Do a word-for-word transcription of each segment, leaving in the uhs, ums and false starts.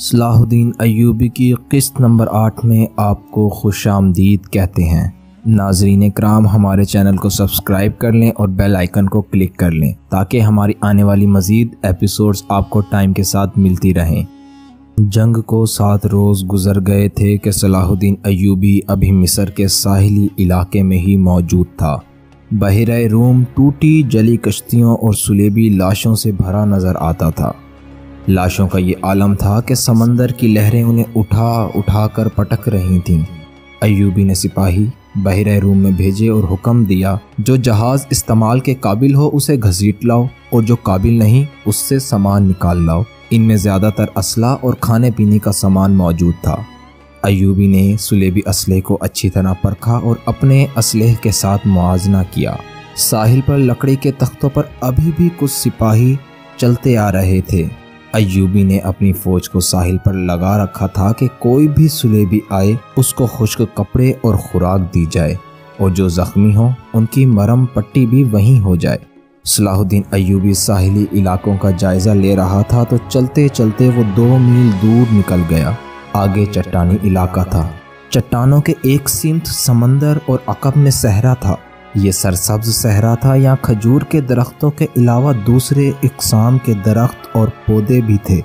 Salahuddin Ayyubi की किस्त number आठ में आपको खुशामदीद कहते हैं। नाजरीन कराम, हमारे चैनल को सब्सक्राइब कर लें और बेल आइकन को क्लिक कर लें ताकि हमारी आने वाली मज़ीद एपिसोड्स आपको टाइम के साथ मिलती रहें। जंग को सात रोज़ गुजर गए थे कि सलाहुद्दीन अय्यूबी अभी मिस्र के साहिली इलाके में ही मौजूद था। बहरे रूम टूटी जली कश्तियों और सुलेबी लाशों से भरा नज़र आता था। लाशों का ये आलम था कि समंदर की लहरें उन्हें उठा उठा कर पटक रही थीं। अय्यूबी ने सिपाही बहरे रूम में भेजे और हुक्म दिया, जो जहाज़ इस्तेमाल के काबिल हो उसे घसीट लाओ और जो काबिल नहीं उससे सामान निकाल लाओ। इनमें ज़्यादातर असला और खाने पीने का सामान मौजूद था। अय्यूबी ने सुलेबी असले को अच्छी तरह परखा और अपने असले के साथ मुआजना किया। साहिल पर लकड़ी के तख्तों पर अभी भी कुछ सिपाही चलते आ रहे थे। अय्यूबी ने अपनी फ़ौज को साहिल पर लगा रखा था कि कोई भी सुलेबी आए उसको खुश्क कपड़े और खुराक दी जाए और जो ज़ख्मी हों उनकी मरहम पट्टी भी वहीं हो जाए। सलाहुद्दीन अय्यूबी साहिली इलाकों का जायज़ा ले रहा था तो चलते चलते वो दो मील दूर निकल गया। आगे चट्टानी इलाका था। चट्टानों के एक सिमत समंदर और अकब में सहरा था। ये सरसब्ज सहरा था। यहाँ खजूर के दरख्तों के अलावा दूसरे इकसाम के दरख्त और पौधे भी थे।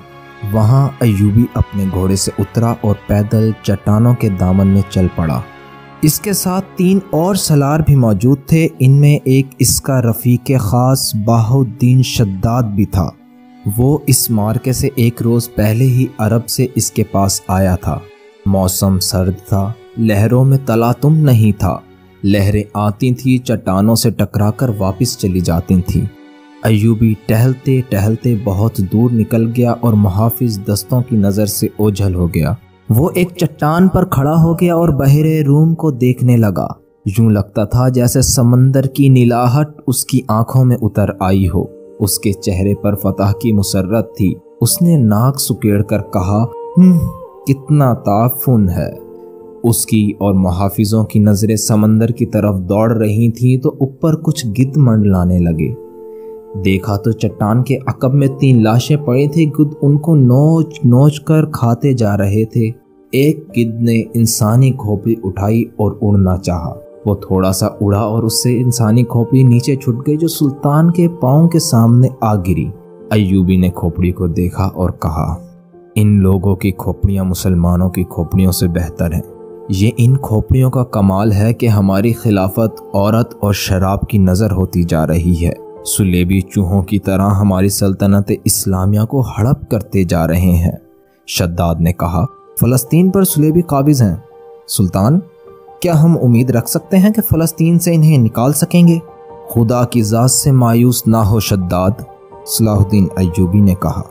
वहाँ अय्यूबी अपने घोड़े से उतरा और पैदल चट्टानों के दामन में चल पड़ा। इसके साथ तीन और सलार भी मौजूद थे। इनमें एक इसका रफ़ीक ख़ास बाहुद्दीन शद्दाद भी था। वो इस मार्के से एक रोज़ पहले ही अरब से इसके पास आया था। मौसम सर्द था। लहरों में तलातुम नहीं था। लहरें आती थीं, चट्टानों से टकराकर वापस चली जाती थीं। अय्यूबी टहलते टहलते बहुत दूर निकल गया और मुहाफिज दस्तों की नज़र से ओझल हो गया। वो एक चट्टान पर खड़ा हो गया और बहरे रूम को देखने लगा। यूं लगता था जैसे समंदर की नीलाहट उसकी आंखों में उतर आई हो। उसके चेहरे पर फतह की मुसर्रत थी। उसने नाक सुकेड़कर कहा, कितना ताफुन है। उसकी और मुहाफिजों की नज़रें समंदर की तरफ दौड़ रही थीं तो ऊपर कुछ गिद्ध मंडलाने लगे। देखा तो चट्टान के अकब में तीन लाशें पड़ी थी। गिद्ध उनको नोच नोच कर खाते जा रहे थे। एक गिद्ध ने इंसानी खोपड़ी उठाई और उड़ना चाहा। वो थोड़ा सा उड़ा और उससे इंसानी खोपड़ी नीचे छूट गई, जो सुल्तान के पाँव के सामने आ गिरी। अय्यूबी ने खोपड़ी को देखा और कहा, इन लोगों की खोपड़ियाँ मुसलमानों की खोपड़ियों से बेहतर हैं। ये इन खोपड़ियों का कमाल है कि हमारी खिलाफत औरत और शराब की नज़र होती जा रही है। सुलेबी चूहों की तरह हमारी सल्तनत इस्लामिया को हड़प करते जा रहे हैं। शद्दाद ने कहा, फ़लस्तीन पर सुलेबी काबिज़ हैं सुल्तान, क्या हम उम्मीद रख सकते हैं कि फ़लस्तीन से इन्हें निकाल सकेंगे? खुदा की ज़ात से मायूस ना हो शद्दाद, सलाहुद्दीन अय्यूबी ने कहा।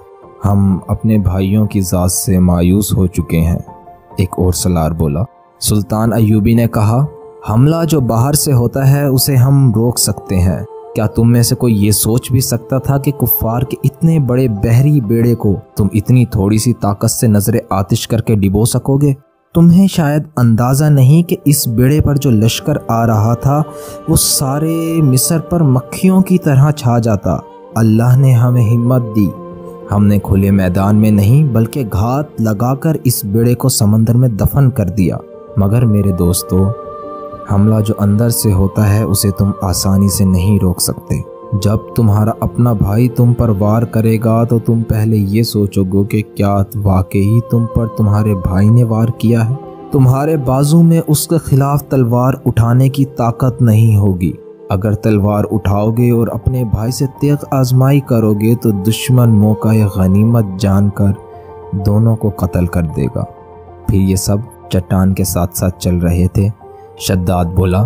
हम अपने भाइयों की ज़ात से मायूस हो चुके हैं, एक और सलार बोला। सुल्तान अय्यूबी ने कहा, हमला जो बाहर से होता है उसे हम रोक सकते हैं। क्या तुम में से कोई ये सोच भी सकता था कि कुफ्फार के इतने बड़े बहरी बेड़े को तुम इतनी थोड़ी सी ताकत से नजर आतिश करके डिबो सकोगे? तुम्हें शायद अंदाज़ा नहीं कि इस बेड़े पर जो लश्कर आ रहा था वो सारे मिस्र पर मक्खियों की तरह छा जाता। अल्लाह ने हमें हिम्मत दी। हमने खुले मैदान में नहीं बल्कि घात लगाकर इस बेड़े को समंदर में दफन कर दिया। मगर मेरे दोस्तों, हमला जो अंदर से होता है उसे तुम आसानी से नहीं रोक सकते। जब तुम्हारा अपना भाई तुम पर वार करेगा तो तुम पहले ये सोचोगे कि क्या वाकई तुम पर तुम्हारे भाई ने वार किया है। तुम्हारे बाजू में उसके खिलाफ तलवार उठाने की ताकत नहीं होगी। अगर तलवार उठाओगे और अपने भाई से तेग आजमाई करोगे तो दुश्मन मौका या गनीमत जानकर दोनों को कत्ल कर देगा। फिर ये सब चट्टान के साथ साथ चल रहे थे। शद्दाद बोला,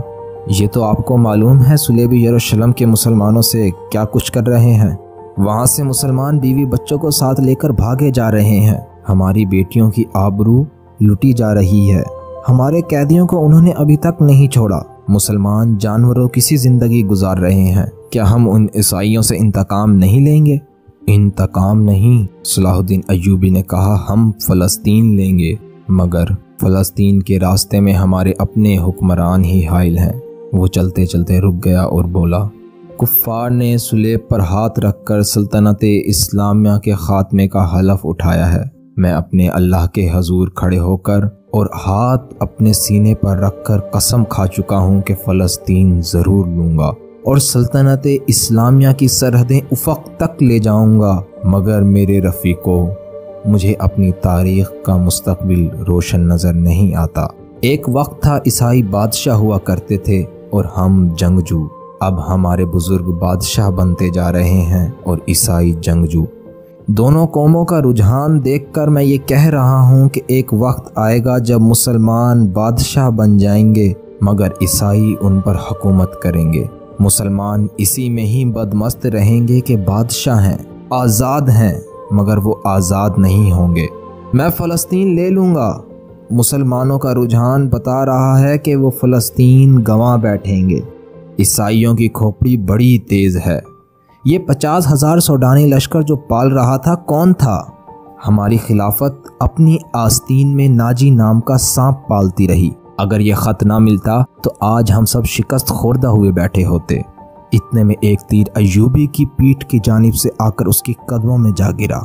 ये तो आपको मालूम है सुलेबी यरूशलेम के मुसलमानों से क्या कुछ कर रहे हैं। वहाँ से मुसलमान बीवी बच्चों को साथ लेकर भागे जा रहे हैं। हमारी बेटियों की आबरू लुटी जा रही है। हमारे कैदियों को उन्होंने अभी तक नहीं छोड़ा। मुसलमान जानवरों की सी जिंदगी गुजार रहे हैं। क्या हम उन ईसाइयों से इंतकाम नहीं लेंगे? इंतकाम नहीं, सलाहुद्दीन अय्यूबी ने कहा, हम फ़लस्तीन लेंगे। मगर फ़लस्तीन के रास्ते में हमारे अपने हुक्मरान ही हायल हैं। वो चलते चलते रुक गया और बोला, कुफ्फार ने सुलेब पर हाथ रखकर सल्तनत इस्लामिया के ख़ात्मे का हलफ उठाया है। मैं अपने अल्लाह के हजूर खड़े होकर और हाथ अपने सीने पर रखकर कसम खा चुका हूँ कि फ़लस्तीन ज़रूर लूँगा और सल्तनत इस्लामिया की सरहदें उफ़क तक ले जाऊँगा। मगर मेरे रफ़ीक़ो, मुझे अपनी तारीख़ का मुस्तकबिल रोशन नज़र नहीं आता। एक वक्त था ईसाई बादशाह हुआ करते थे और हम जंगजू। अब हमारे बुज़ुर्ग बादशाह बनते जा रहे हैं और ईसाई जंगजू। दोनों कौमों का रुझान देखकर मैं ये कह रहा हूँ कि एक वक्त आएगा जब मुसलमान बादशाह बन जाएंगे मगर ईसाई उन पर हुकूमत करेंगे। मुसलमान इसी में ही बदमस्त रहेंगे कि बादशाह हैं, आज़ाद हैं, मगर वो आज़ाद नहीं होंगे। मैं फ़लस्तीन ले लूँगा। मुसलमानों का रुझान बता रहा है कि वो फ़लस्तीन गंवा बैठेंगे। ईसाइयों की खोपड़ी बड़ी तेज़ है। ये पचास हज़ार सोडानी लश्कर जो पाल रहा था कौन था? हमारी खिलाफत अपनी आस्तीन में नाजी नाम का सांप पालती रही। अगर ये ख़त ना मिलता तो आज हम सब शिकस्त खोर्दा हुए बैठे होते। इतने में एक तीर अय्यूबी की पीठ की जानिब से आकर उसकी कदमों में जा गिरा।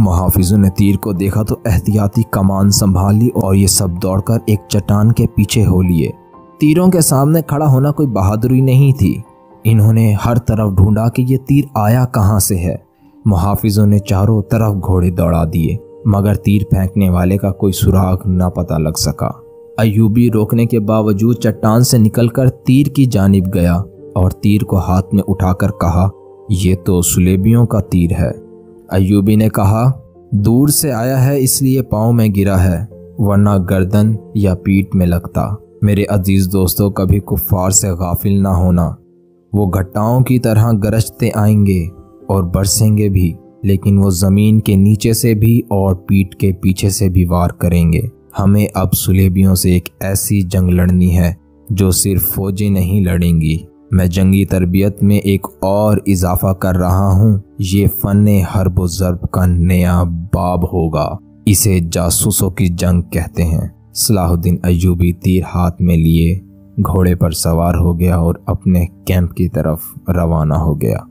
मुहाफिजों ने तीर को देखा तो एहतियाती कमान संभाली और ये सब दौड़कर एक चट्टान के पीछे हो लिए। तीरों के सामने खड़ा होना कोई बहादुरी नहीं थी। इन्होंने हर तरफ ढूंढा कि ये तीर आया कहाँ से है। मुहाफिजों ने चारों तरफ घोड़े दौड़ा दिए मगर तीर फेंकने वाले का कोई सुराग ना पता लग सका। अय्यूबी रोकने के बावजूद चट्टान से निकलकर तीर की जानिब गया और तीर को हाथ में उठाकर कहा, ये तो सुलेबियों का तीर है। अय्यूबी ने कहा, दूर से आया है इसलिए पाँव में गिरा है, वरना गर्दन या पीठ में लगता। मेरे अजीज़ दोस्तों, कभी कुफ़ार से गाफिल ना होना। वो घटाओं की तरह गरजते आएंगे और बरसेंगे भी, लेकिन वो ज़मीन के नीचे से भी और पीठ के पीछे से भी वार करेंगे। हमें अब सुलेबियों से एक ऐसी जंग लड़नी है जो सिर्फ फ़ौजी नहीं लड़ेंगी। मैं जंगी तरबियत में एक और इजाफ़ा कर रहा हूँ। ये फ़न हर्ब ज़र्ब का नया बाब होगा। इसे जासूसों की जंग कहते हैं। सलाहुद्दीन अय्यूबी तीर हाथ में लिए घोड़े पर सवार हो गया और अपने कैंप की तरफ रवाना हो गया।